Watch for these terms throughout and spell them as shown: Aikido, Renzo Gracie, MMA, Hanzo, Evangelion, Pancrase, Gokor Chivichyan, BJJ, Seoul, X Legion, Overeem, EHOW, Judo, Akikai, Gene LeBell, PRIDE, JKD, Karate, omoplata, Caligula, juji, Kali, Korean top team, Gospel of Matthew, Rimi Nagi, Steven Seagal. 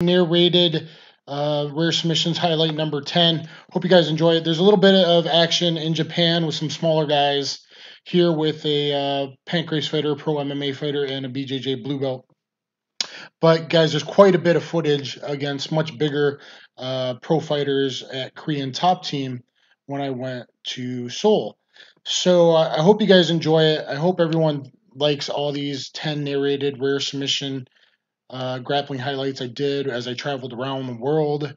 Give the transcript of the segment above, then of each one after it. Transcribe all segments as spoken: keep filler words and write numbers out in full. near weighted uh, rear submissions highlight number ten. Hope you guys enjoy it. There's a little bit of action in Japan with some smaller guys here with a uh, Pancrase fighter, pro M M A fighter, and a B J J blue belt. But guys, there's quite a bit of footage against much bigger uh, pro fighters at Korean Top Team when I went to Seoul. So uh, I hope you guys enjoy it. I hope everyone likes all these ten narrated rare submission uh, grappling highlights I did as I traveled around the world.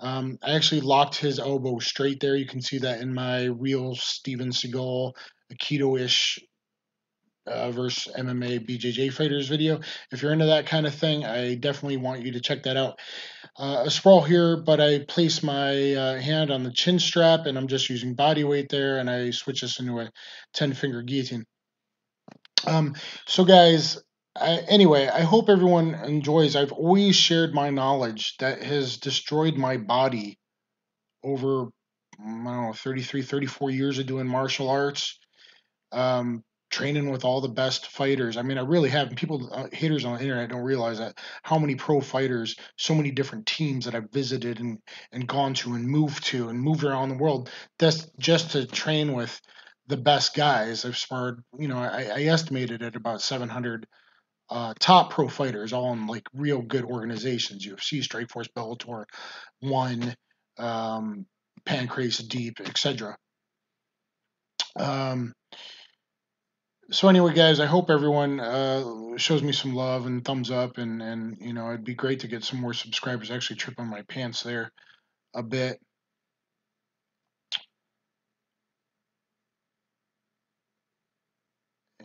Um, I actually locked his elbow straight there. You can see that in my real Steven Seagal Aikido-ish Uh, versus M M A B J J fighters video. If you're into that kind of thing, I definitely want you to check that out. Uh, a sprawl here, but I place my uh, hand on the chin strap, and I'm just using body weight there, and I switch this into a ten-finger guillotine. Um, so, guys, I, anyway, I hope everyone enjoys. I've always shared my knowledge that has destroyed my body over, I don't know, thirty-three, thirty-four years of doing martial arts. Um, training with all the best fighters. I mean, I really have. People, uh, haters on the internet don't realize that how many pro fighters, so many different teams that I've visited and, and gone to and moved to and moved around the world just, just to train with the best guys. I've sparred, you know, I, I estimated at about seven hundred uh, top pro fighters, all in like real good organizations, U F C, Strikeforce, Bellator, One, um, Pancrase, DEEP, et cetera. Um, So anyway, guys, I hope everyone uh, shows me some love and thumbs up, and, and, you know, it'd be great to get some more subscribers. I actually trip on my pants there a bit.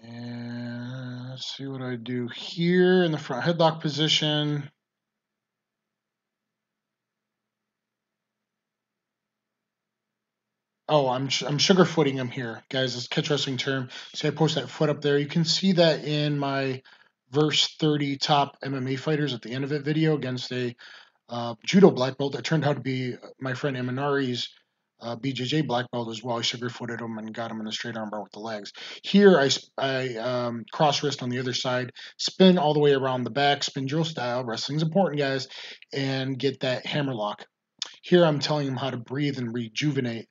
And let's see what I do here in the front headlock position. Oh, I'm I'm sugar footing him here, guys. It's a catch wrestling term. See, I post that foot up there. You can see that in my verse thirty top M M A fighters at the end of it video against a uh, judo black belt that turned out to be my friend Aminari's uh, B J J black belt as well. I sugar footed him and got him in a straight armbar with the legs. Here, I I um, cross wrist on the other side, spin all the way around the back, spin drill style. Wrestling's important, guys, and get that hammer lock. Here, I'm telling him how to breathe and rejuvenate,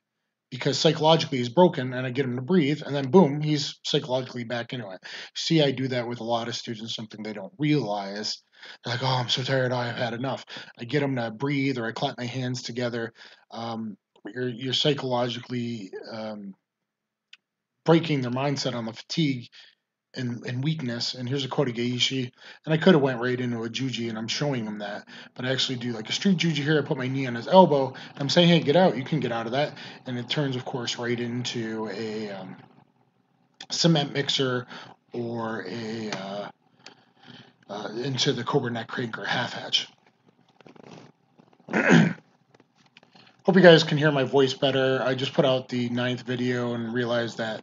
because psychologically he's broken, and I get him to breathe, and then boom, he's psychologically back into it. See, I do that with a lot of students, something they don't realize. They're like, oh, I'm so tired, oh, I've had enough. I get them to breathe, or I clap my hands together. Um, you're, you're psychologically um, breaking their mindset on the fatigue and, and weakness. And here's a Kodageishi, and I could have went right into a juji, and I'm showing him that, but I actually do like a street juji here. I put my knee on his elbow, and I'm saying, hey, get out, you can get out of that, and it turns, of course, right into a um, cement mixer, or a uh, uh, into the cobra neck crank or half hatch. Hope you guys can hear my voice better. I just put out the ninth video and realized that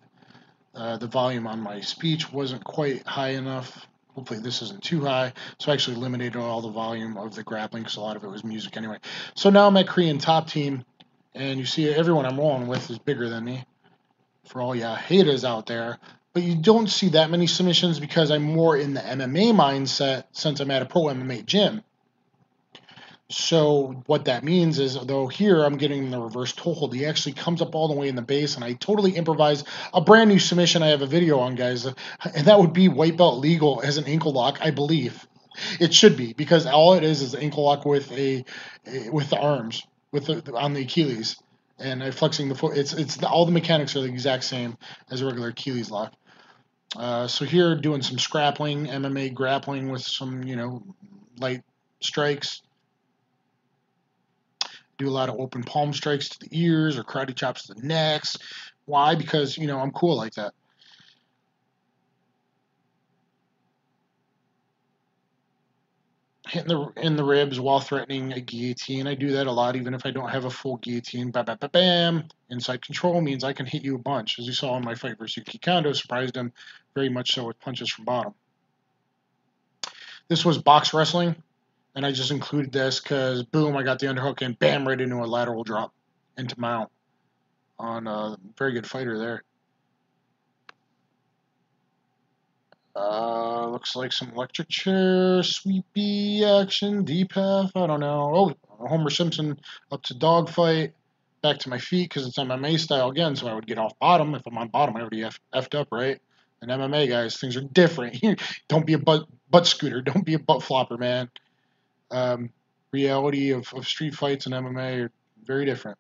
Uh, the volume on my speech wasn't quite high enough. Hopefully this isn't too high. So I actually eliminated all the volume of the grappling because a lot of it was music anyway. So now I'm at Korean Top Team, and you see everyone I'm rolling with is bigger than me, for all ya haters out there. But you don't see that many submissions because I'm more in the M M A mindset since I'm at a pro M M A gym. So what that means is, though, here I'm getting the reverse toe hold. He actually comes up all the way in the base, and I totally improvise a brand new submission I have a video on, guys. And that would be white belt legal as an ankle lock, I believe. It should be, because all it is is an ankle lock with a, with the arms, with the, on the Achilles, and I flexing the foot. It's it's the, all the mechanics are the exact same as a regular Achilles lock. Uh, so here, doing some scrappling, M M A grappling with some, you know, light strikes. Do a lot of open palm strikes to the ears or karate chops to the necks. Why? Because, you know, I'm cool like that. Hitting the in the ribs while threatening a guillotine. I do that a lot, even if I don't have a full guillotine. Ba ba ba bam. Inside control means I can hit you a bunch, as you saw in my fight versus Kikondo. Surprised him very much so with punches from bottom. This was box wrestling. And I just included this because, boom, I got the underhook and, bam, right into a lateral drop into mount on a very good fighter there. Uh, looks like some electric chair, sweepy action, deep half, I don't know. Oh, Homer Simpson up to dogfight, back to my feet because it's M M A style again, so I would get off bottom. If I'm on bottom, I already effed up, right? And M M A, guys, things are different. Don't be a butt, butt scooter. Don't be a butt flopper, man. Um, reality of, of street fights and M M A are very different.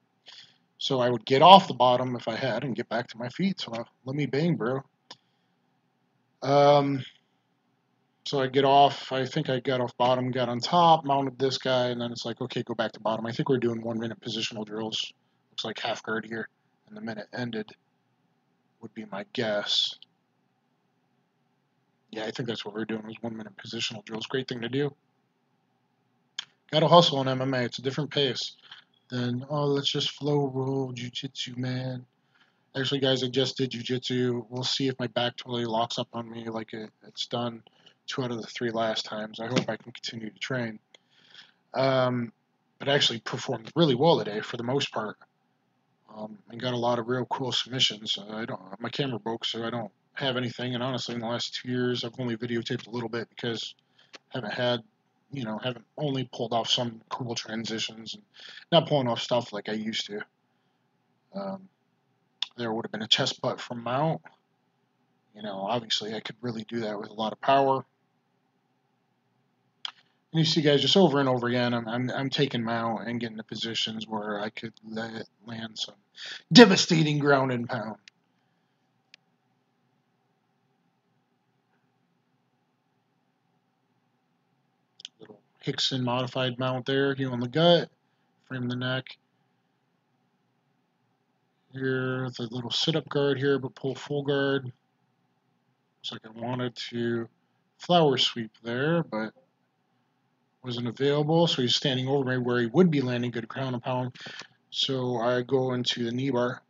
So I would get off the bottom if I had and get back to my feet. So I, let me bang, bro. Um, so I get off, I think I got off bottom, got on top, mounted this guy, and then it's like, okay, go back to bottom. I think we're doing one minute positional drills. Looks like half guard here, and the minute ended would be my guess. Yeah, I think that's what we're doing, was one minute positional drills. Great thing to do. Gotta hustle in M M A, it's a different pace than, oh, let's just flow roll jiu-jitsu, man. Actually, guys, I just did jiu-jitsu. We'll see if my back totally locks up on me like it, it's done two out of the three last times. I hope I can continue to train. Um, but I actually performed really well today for the most part. Um, and got a lot of real cool submissions. I don't, my camera broke, so I don't have anything. And honestly, in the last two years, I've only videotaped a little bit because I haven't had, you know, haven't only pulled off some cool transitions and not pulling off stuff like I used to. Um, There would have been a chest butt from mount. You know, obviously I could really do that with a lot of power. And you see, guys, just over and over again, I'm, I'm, I'm taking mount and getting to positions where I could let, land some devastating ground and pound. Little Rickson modified mount there, heel on the gut, frame the neck. Here, the little sit-up guard here, but pull full guard. Looks like I wanted to flower sweep there, but wasn't available. So he's standing over me where he would be landing good ground and pound. So I go into the knee bar.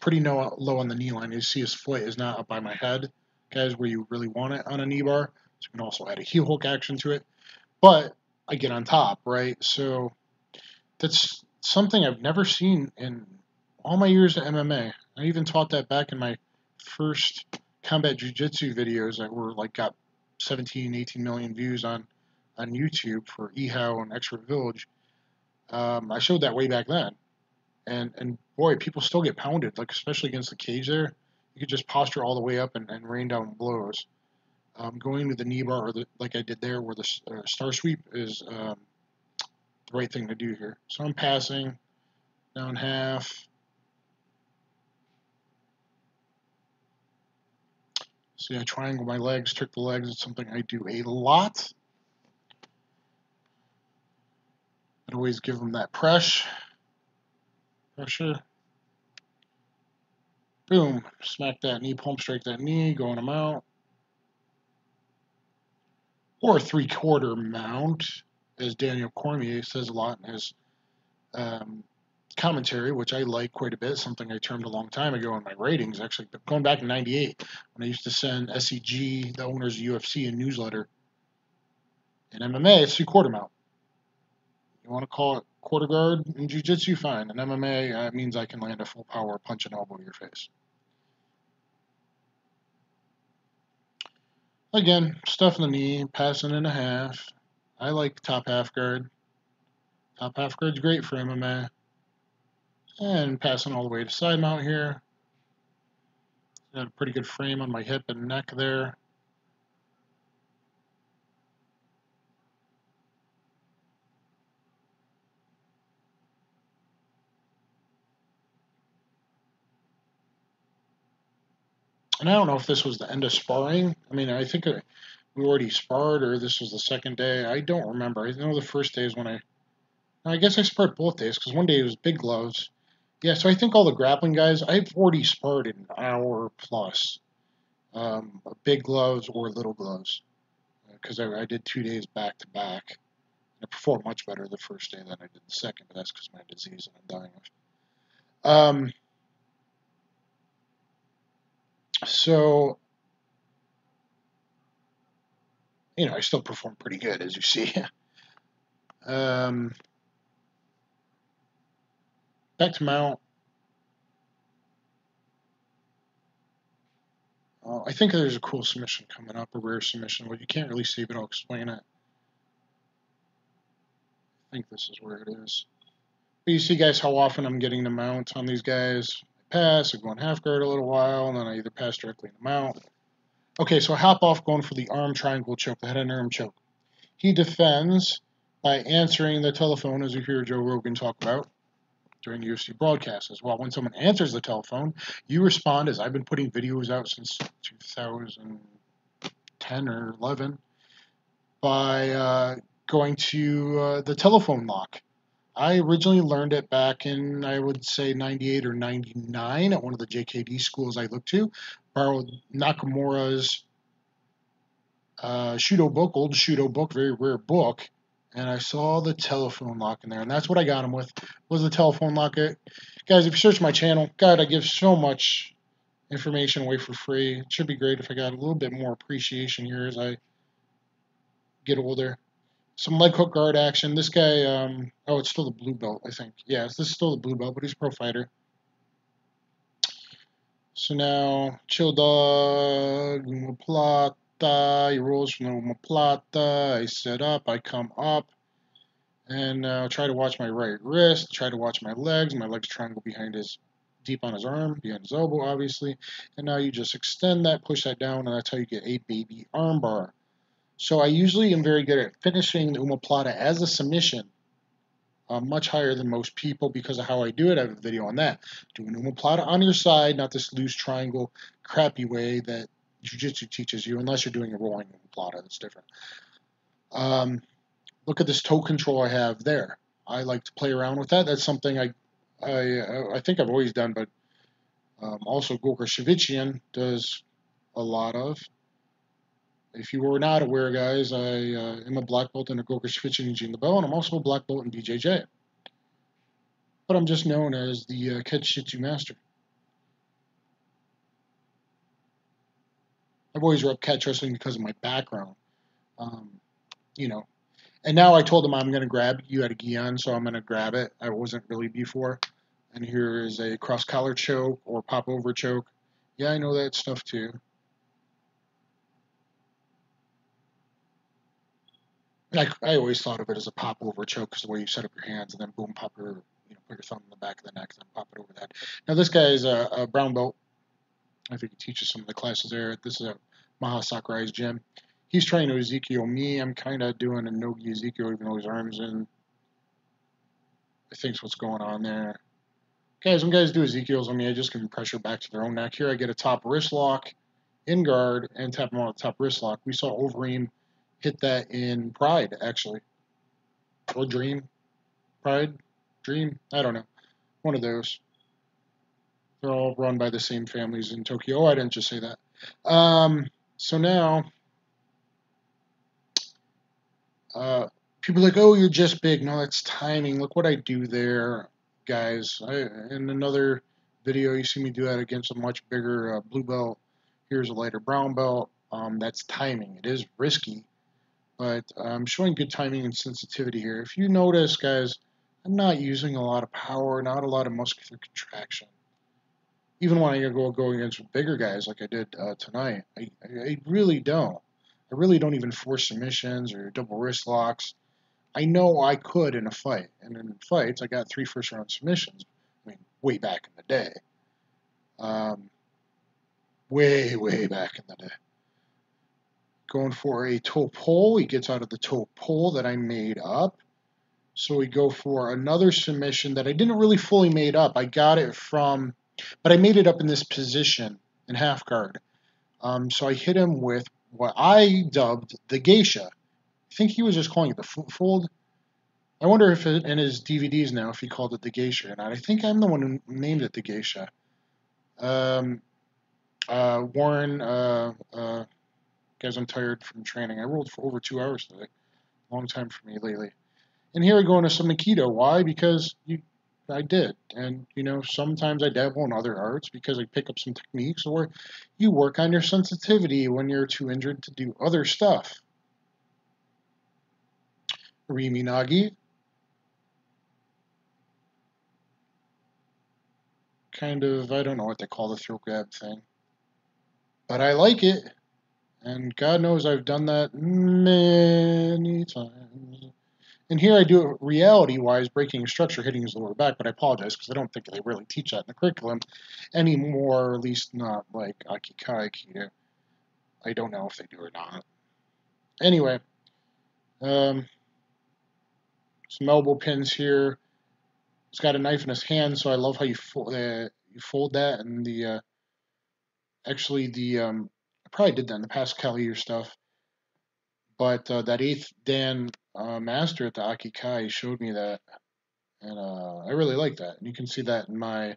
Pretty no, low on the knee line. You see his foot is not up by my head, guys, where you really want it on a knee bar. So you can also add a heel hook action to it. But I get on top, right? So that's something I've never seen in all my years of M M A. I even taught that back in my first combat jiu-jitsu videos that were like got seventeen, eighteen million views on, on YouTube for E H O W and Extra Village. Um, I showed that way back then. And, and boy, people still get pounded, like especially against the cage there. You could just posture all the way up and, and rain down blows. Um, going to the knee bar, or the, like I did there, where the uh, star sweep is... Um, the right thing to do here. So I'm passing down half. See, I triangle my legs, trick the legs. It's something I do a lot. I'd always give them that press. Pressure. Boom. Smack that knee, pump strike that knee, going them out. Or three-quarter mount, as Daniel Cormier says a lot in his um, commentary, which I like quite a bit, something I termed a long time ago in my ratings, actually, but going back in ninety-eight, when I used to send S E G, the owners of U F C, a newsletter. In M M A, it's three-quarter mount. You want to call it quarter guard in jiu-jitsu? Fine. In M M A, that uh, means I can land a full power punch and elbow to your face. Again, stuffing the knee, passing in a half. I like top half guard. Top half guard's great for M M A. And passing all the way to side mount here. Got a pretty good frame on my hip and neck there. And I don't know if this was the end of sparring. I mean, I think... It, we already sparred, or this was the second day. I don't remember. I know the first day is when I... I guess I sparred both days, because one day it was big gloves. Yeah, so I think all the grappling guys, I've already sparred an hour plus. Um, big gloves or little gloves. Because I, I did two days back-to-back. I performed much better the first day than I did the second, but that's because of my disease and I'm dying of. Um, so... You know, I still perform pretty good, as you see. um, back to mount. Uh, I think there's a cool submission coming up, a rare submission. Well, you can't really see, but I'll explain it. I think this is where it is. But you see, guys, how often I'm getting the mount on these guys. I pass, I go on half guard a little while, and then I either pass directly in the mount. Okay, so I hop off going for the arm triangle choke, the head and arm choke. He defends by answering the telephone, as you hear Joe Rogan talk about during U F C broadcasts as well. When someone answers the telephone, you respond, as I've been putting videos out since two thousand ten or eleven, by uh, going to uh, the telephone lock. I originally learned it back in, I would say, ninety-eight or ninety-nine at one of the J K D schools I looked to. Borrowed Nakamura's uh, Shudo book, old Shudo book, very rare book. And I saw the telephone lock in there, and that's what I got him with, was the telephone lock. It. Guys, if you search my channel, God, I give so much information away for free. It should be great if I got a little bit more appreciation here as I get older. Some leg hook guard action. This guy, um, oh, it's still the blue belt, I think. Yeah, this is still the blue belt, but he's a pro fighter. So now, Chill Dog, Plot. He rolls from the omoplata, I set up, I come up, and uh, try to watch my right wrist, try to watch my legs, my legs triangle behind his, deep on his arm, behind his elbow, obviously, and now you just extend that, push that down, and that's how you get a baby armbar. So I usually am very good at finishing the omoplata as a submission, uh, much higher than most people because of how I do it. I have a video on that. Do an omoplata on your side, not this loose triangle crappy way that Jiu-Jitsu teaches you, unless you're doing a rolling omoplata, that's different. Um, look at this toe control I have there. I like to play around with that. That's something I, I, I think I've always done, but um, also Gokor Chivichyan does a lot of. If you were not aware, guys, I uh, am a black belt in a Gokor Chivichyan and Gene LeBell, and I'm also a black belt in B J J. But I'm just known as the uh, Ketchitsu Master. I've always rubbed catch wrestling because of my background, um, you know. And now I told him I'm going to grab, you had a gi on, so I'm going to grab it. I wasn't really before. And here is a cross-collar choke or pop-over choke. Yeah, I know that stuff too. I, I always thought of it as a pop-over choke because the way you set up your hands and then boom, pop your, you know, put your thumb in the back of the neck and then pop it over that. Now this guy is a, a brown belt. I think he teaches some of the classes there. This is a Maha Sakurai's gym. He's trying to Ezekiel me. I'm kind of doing a no-gi Ezekiel, even though his arm's in. I think's what's going on there. Guys, when guys do Ezekiels on me, I just give them pressure back to their own neck. Here I get a top wrist lock in guard and tap him on the top wrist lock. We saw Overeem hit that in PRIDE, actually. Or DREAM. PRIDE? DREAM? I don't know. One of those. They're all run by the same families in Tokyo. Oh, I didn't just say that. Um, so now, uh, people are like, oh, you're just big. No, that's timing. Look what I do there, guys. I, in another video, you see me do that against a much bigger uh, blue belt. Here's a lighter brown belt. Um, that's timing. It is risky, but I'm showing good timing and sensitivity here. If you notice, guys, I'm not using a lot of power, not a lot of muscular contraction. Even when I go, go against bigger guys like I did uh, tonight, I, I really don't. I really don't even force submissions or double wrist locks. I know I could in a fight. And in fights, I got three first-round submissions. I mean, way back in the day. Um, way, way back in the day. Going for a toe pull. He gets out of the toe pull that I made up. So we go for another submission that I didn't really fully made up. I got it from... But I made it up in this position in half guard. Um, so I hit him with what I dubbed the geisha. I think he was just calling it the foot fold. I wonder if it, in his D V Ds now if he called it the geisha or not. I think I'm the one who named it the geisha. Um, uh, Warren, uh, uh, guys, I'm tired from training. I rolled for over two hours today. Long time for me lately. And here I go into some Aikido. Why? Because you... I did, and you know, sometimes I dabble in other arts because I pick up some techniques, or you work on your sensitivity when you're too injured to do other stuff. Rimi Nagi. Kind of, I don't know what they call the throat grab thing. but I like it. And God knows I've done that many times. And here I do it reality-wise, breaking structure, hitting his lower back, but I apologize because I don't think they really teach that in the curriculum anymore, or at least not like Akikai Aikido. I don't know if they do or not. Anyway, um, some elbow pins here. He's got a knife in his hand, so I love how you fold, uh, you fold that, and the uh, actually the um, I probably did that in the past Kali or stuff, but uh, that eighth Dan uh, master at the Akikai showed me that, and uh, I really like that. And you can see that in my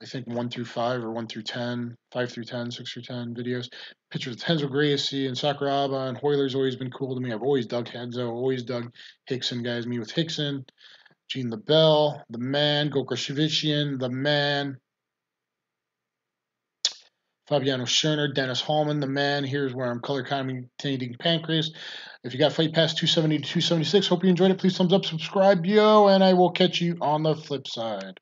I think one through five or one through ten, five through ten, six through ten videos. Pictures with Renzo Gracie and Sakuraba, and Hoyler's always been cool to me. I've always dug Hanzo, always dug Rickson, guys. Me with Rickson. Gene LeBell, the man. Gokor Chivichyan, the man. Fabiano Scherner, Dennis Hallman, the man. Here's where I'm color commentating Pancrase. If you got Fight Pass two seventy to two seventy-six, hope you enjoyed it. Please thumbs up, subscribe, yo, and I will catch you on the flip side.